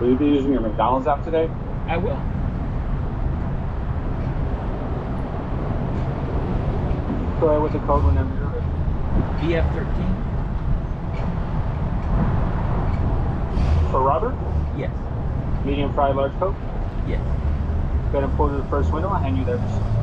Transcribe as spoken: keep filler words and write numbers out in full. Will you be using your McDonald's app today? I will. So what's the code whenever you're ready? P F thirteen. For Robert? Yes. Medium fried large Coke? Yes. Gonna pull to the first window. I'll hand you there.